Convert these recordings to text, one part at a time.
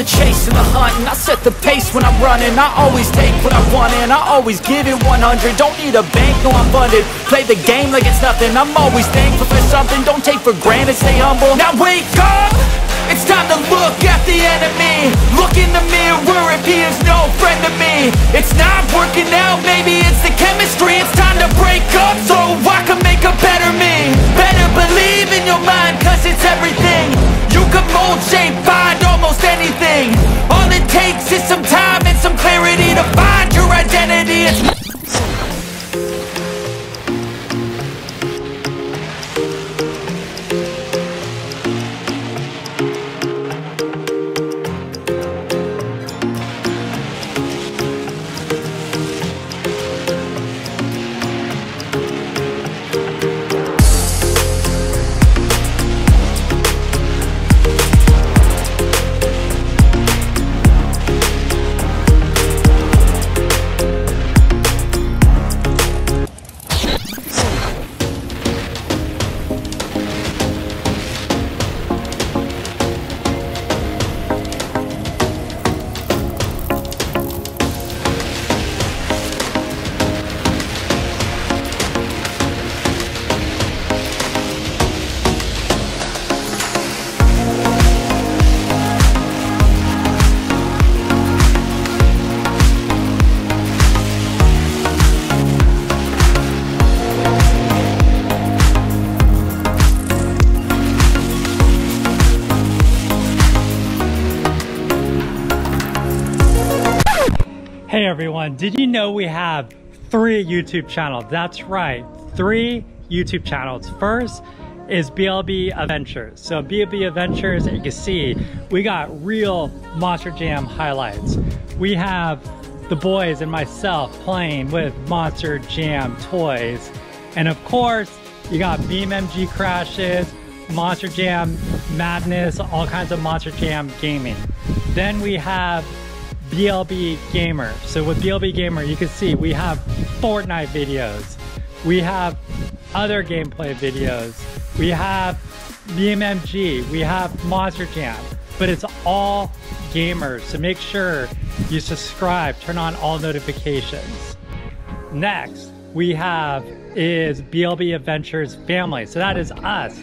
the chase and the hunt, and I set the pace when I'm running. I always take what I want and I always give it 100. Don't need a bank, no, I'm funded. Play the game like it's nothing. I'm always thankful for something. Don't take for granted, stay humble. Now wake up! It's time to look at the enemy. Look in the mirror if he is no friend to me. It's not working out, maybe it's the chemistry. It's time to break up so I can make a better me. Better believe in your mind, cause it's everything. You can mold, shape, find almost anything. All it takes is some time and some clarity to find your identity. Hey everyone, did you know we have 3 YouTube channels? That's right, 3 YouTube channels. First is BLB Adventures. So BLB Adventures, you can see, we got real Monster Jam highlights. We have the boys and myself playing with Monster Jam toys. And of course, you got BMMG crashes, Monster Jam madness, all kinds of Monster Jam gaming. Then we have BLB Gamer. So with BLB Gamer, you can see we have Fortnite videos. We have other gameplay videos. We have BMMG. We have Monster Jam. But it's all gamers. So make sure you subscribe. Turn on all notifications. Next, we have is BLB Adventures Family. So that is us,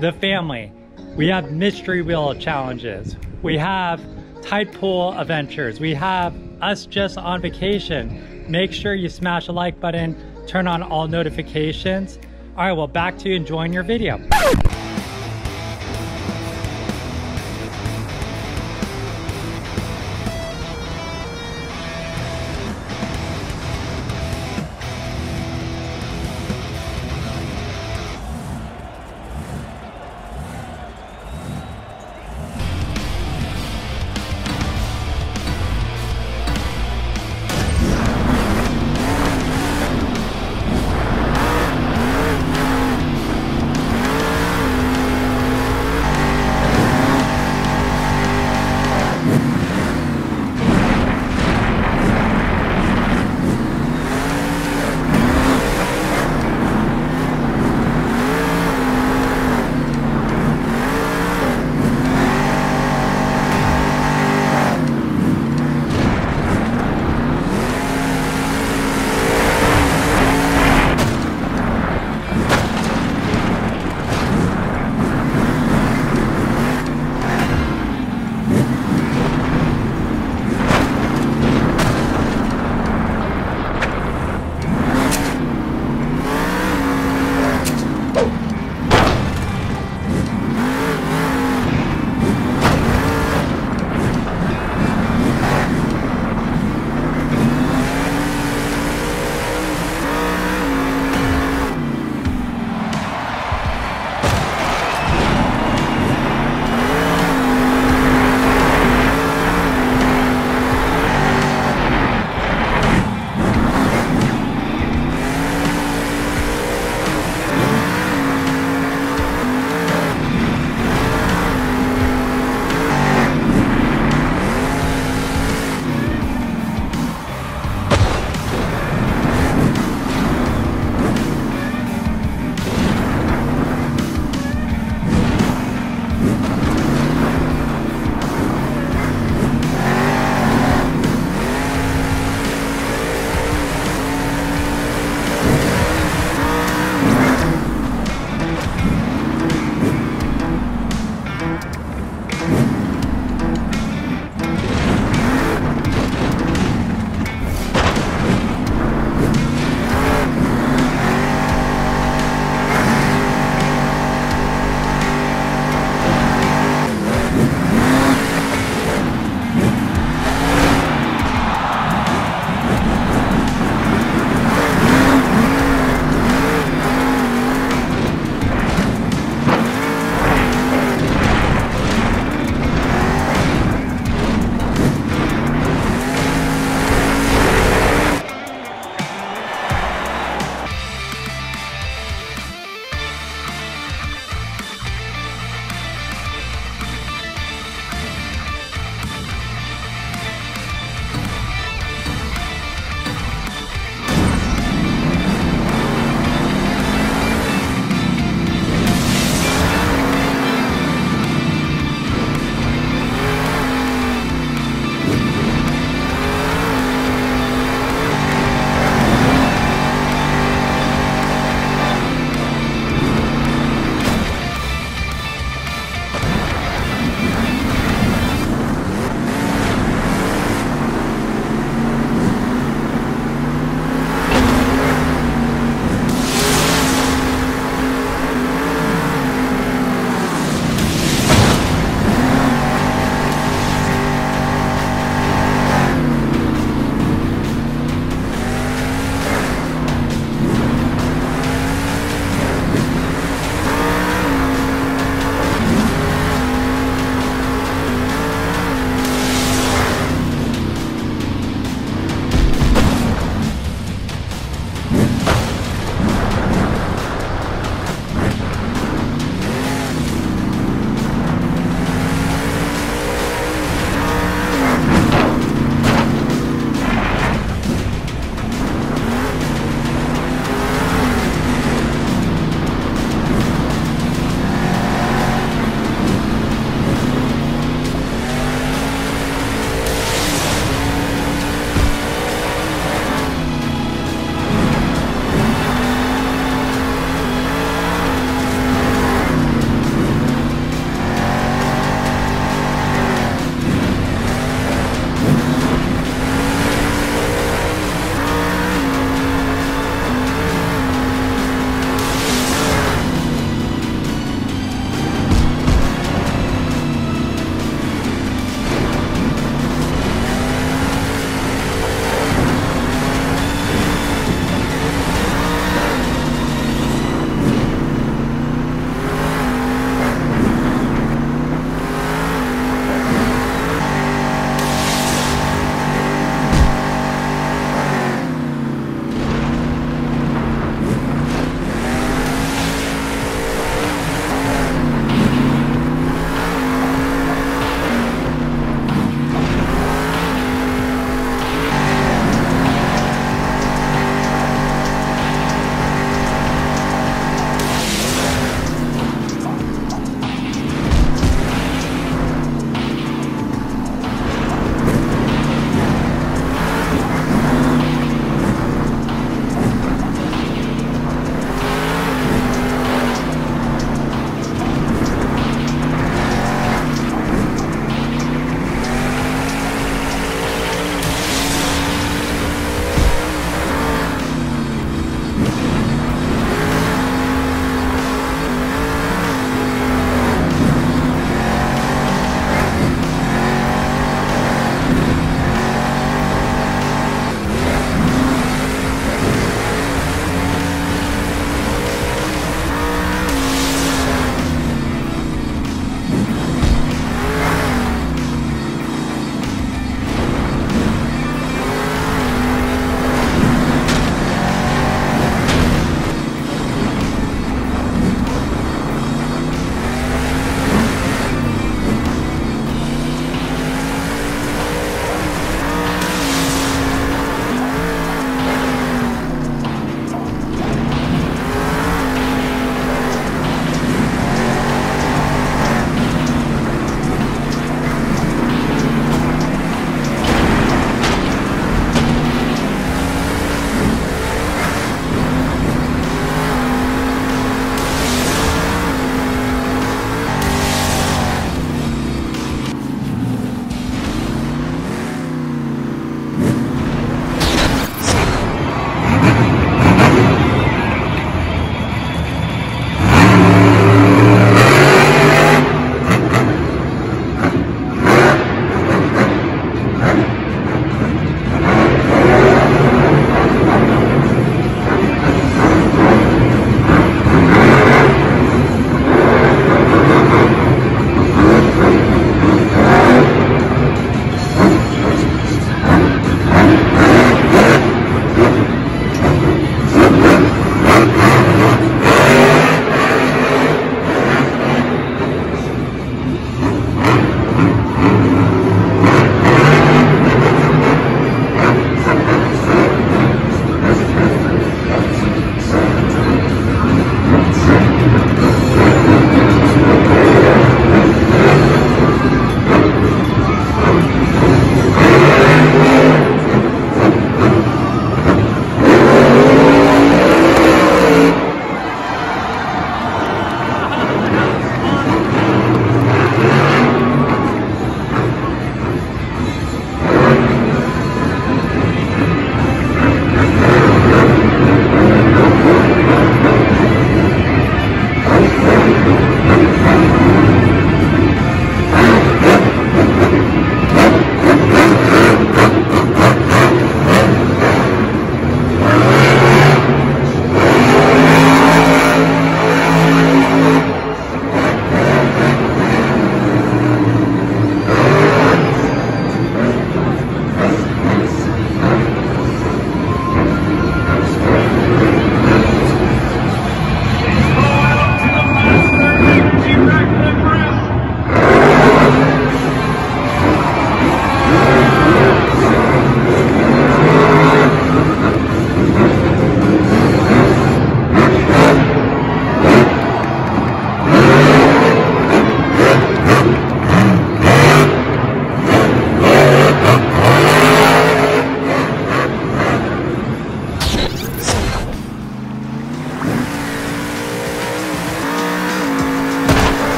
the family. We have Mystery Wheel Challenges. We have Tide Pool Adventures. We have us just on vacation. Make sure you smash the like button, turn on all notifications. All right, well, back to enjoying your video.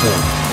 platform.